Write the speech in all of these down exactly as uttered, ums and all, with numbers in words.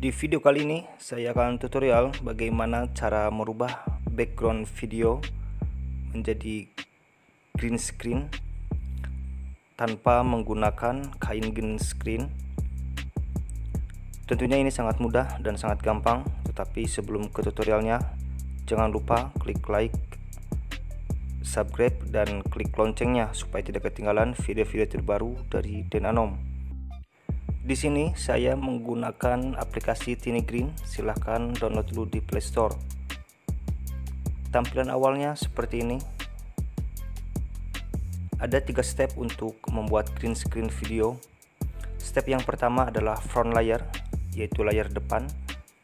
Di video kali ini saya akan tutorial bagaimana cara merubah background video menjadi green screen tanpa menggunakan kain green screen. Tentunya ini sangat mudah dan sangat gampang, tetapi sebelum ke tutorialnya jangan lupa klik like, subscribe, dan klik loncengnya supaya tidak ketinggalan video-video terbaru dari Den Anom. Di sini saya menggunakan aplikasi Tiny Green, silahkan download dulu di Play Store. Tampilan awalnya seperti ini. Ada tiga step untuk membuat green screen video. Step yang pertama adalah front layer, yaitu layar depan,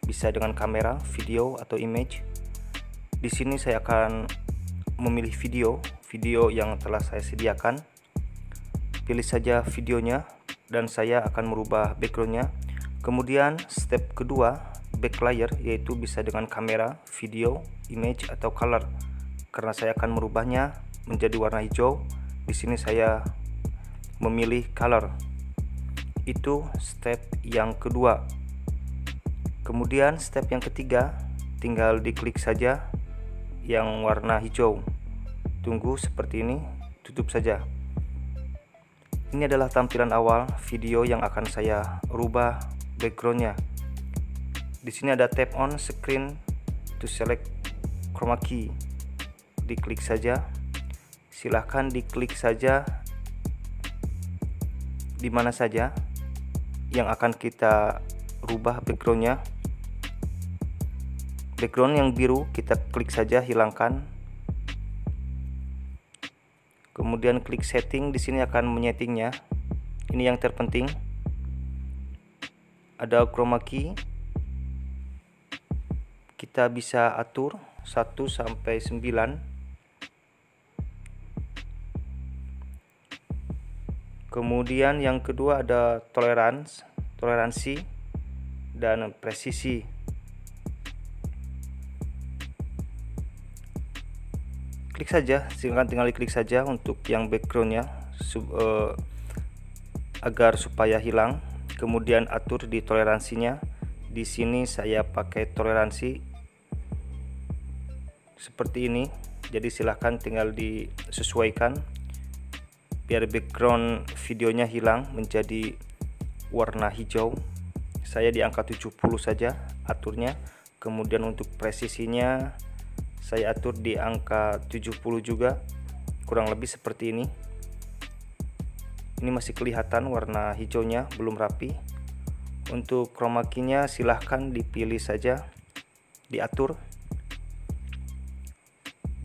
bisa dengan kamera, video, atau image. Di sini saya akan memilih video, video yang telah saya sediakan. Pilih saja videonya dan saya akan merubah backgroundnya. Kemudian step kedua, back layer, yaitu bisa dengan kamera, video, image, atau color. Karena saya akan merubahnya menjadi warna hijau, di sini saya memilih color. Itu step yang kedua. Kemudian step yang ketiga, tinggal diklik saja yang warna hijau, tunggu seperti ini, tutup saja. Ini adalah tampilan awal video yang akan saya rubah backgroundnya. Di sini ada tap on screen to select chroma key, diklik saja. Silahkan diklik saja di mana saja yang akan kita rubah backgroundnya. Background yang biru kita klik saja, hilangkan. Kemudian klik setting, di sini akan menyetingnya. Ini yang terpenting. Ada chroma key. Kita bisa atur satu sampai sembilan. Kemudian yang kedua ada tolerance, toleransi dan presisi. Klik saja, silahkan tinggal diklik saja untuk yang backgroundnya sub, eh, agar supaya hilang. Kemudian atur di toleransinya. Di sini saya pakai toleransi seperti ini. Jadi silahkan tinggal disesuaikan biar background videonya hilang menjadi warna hijau. Saya di angka tujuh puluh saja aturnya. Kemudian untuk presisinya saya atur di angka tujuh puluh juga, kurang lebih seperti ini. Ini masih kelihatan warna hijaunya, belum rapi. Untuk chroma key-nya silahkan dipilih saja, diatur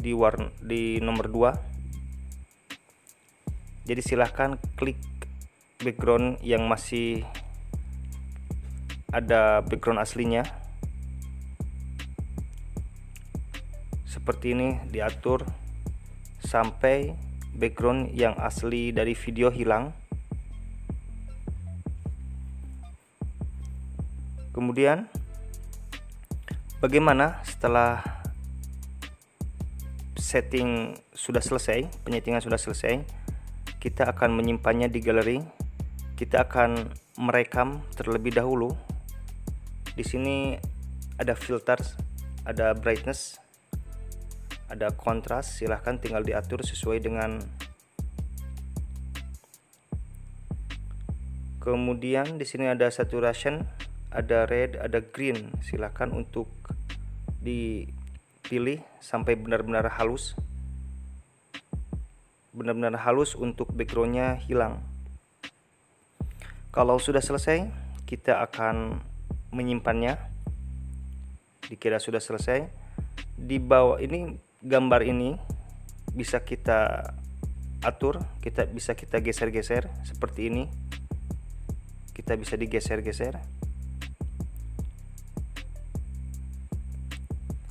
di warna di nomor dua. Jadi silahkan klik background yang masih ada background aslinya. Seperti ini diatur sampai background yang asli dari video hilang. Kemudian bagaimana setelah setting sudah selesai, penyetingan sudah selesai, kita akan menyimpannya di galeri. Kita akan merekam terlebih dahulu. Di sini ada filters, ada brightness, ada kontras, silahkan tinggal diatur sesuai dengan. Kemudian di sini ada saturation, ada red, ada green, silahkan untuk dipilih sampai benar-benar halus, benar-benar halus untuk backgroundnya hilang. Kalau sudah selesai kita akan menyimpannya. Dikira sudah selesai, di bawah ini gambar ini bisa kita atur, kita bisa kita geser-geser seperti ini. Kita bisa digeser-geser.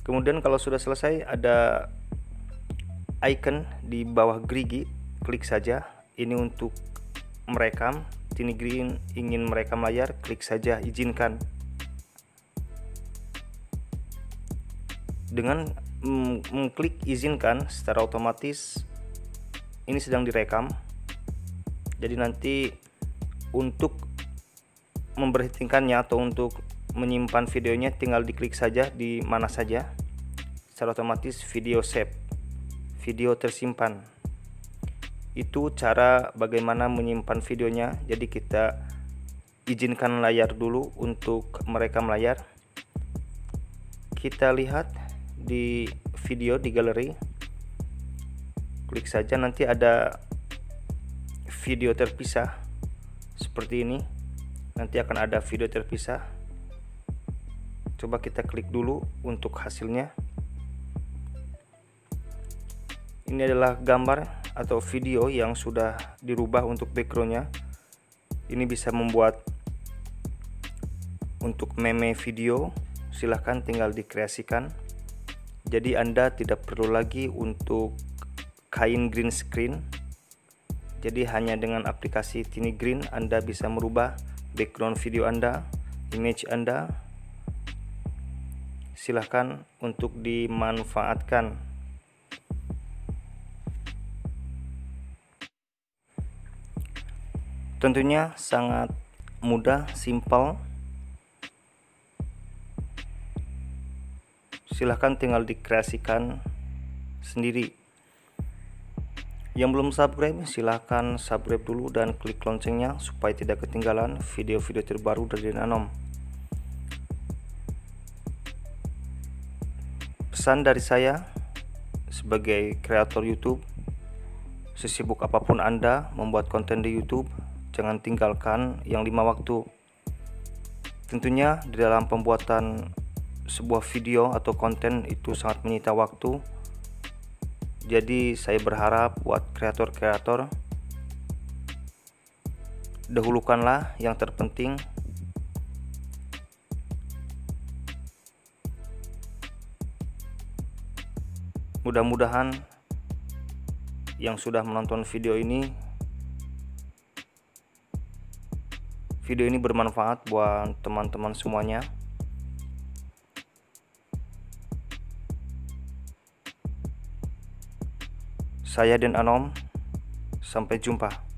Kemudian kalau sudah selesai ada icon di bawah gerigi, klik saja. Ini untuk merekam. Tiny Green ingin merekam layar, klik saja izinkan. Dengan mengklik izinkan secara otomatis ini sedang direkam. Jadi nanti untuk memberhentikannya atau untuk menyimpan videonya tinggal diklik saja di mana saja, secara otomatis video save, video tersimpan. Itu cara bagaimana menyimpan videonya. Jadi kita izinkan layar dulu untuk merekam layar. Kita lihat di video di galeri, klik saja, nanti ada video terpisah seperti ini. Nanti akan ada video terpisah. Coba kita klik dulu untuk hasilnya. Ini adalah gambar atau video yang sudah dirubah untuk backgroundnya. Ini bisa membuat untuk meme video, silahkan tinggal dikreasikan. Jadi Anda tidak perlu lagi untuk kain green screen. Jadi hanya dengan aplikasi Tiny Green Anda bisa merubah background video Anda, image Anda. Silahkan untuk dimanfaatkan. Tentunya sangat mudah, simple. Silahkan tinggal dikreasikan sendiri. Yang belum subscribe silahkan subscribe dulu dan klik loncengnya supaya tidak ketinggalan video-video terbaru dari Den Anom. Pesan dari saya sebagai kreator YouTube, sesibuk apapun Anda membuat konten di YouTube, jangan tinggalkan yang lima waktu. Tentunya di dalam pembuatan sebuah video atau konten itu sangat menyita waktu. Jadi saya berharap buat kreator-kreator, dahulukanlah yang terpenting. Mudah-mudahan yang sudah menonton video ini, video ini bermanfaat buat teman-teman semuanya. Saya Den Anom, sampai jumpa.